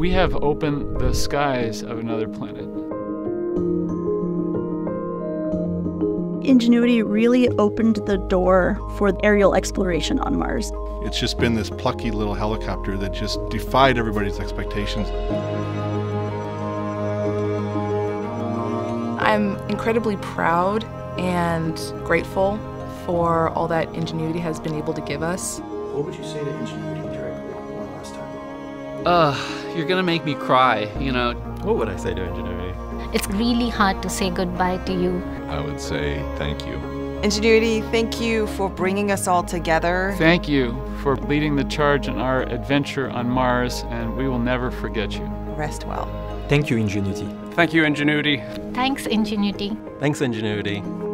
We have opened the skies of another planet. Ingenuity really opened the door for aerial exploration on Mars. It's just been this plucky little helicopter that just defied everybody's expectations. I'm incredibly proud and grateful for all that Ingenuity has been able to give us. What would you say to Ingenuity directly one last time? You're gonna make me cry, you know. What would I say to Ingenuity? It's really hard to say goodbye to you. I would say thank you. Ingenuity, thank you for bringing us all together. Thank you for leading the charge in our adventure on Mars, and we will never forget you. Rest well. Thank you, Ingenuity. Thank you, Ingenuity. Thanks, Ingenuity. Thanks, Ingenuity.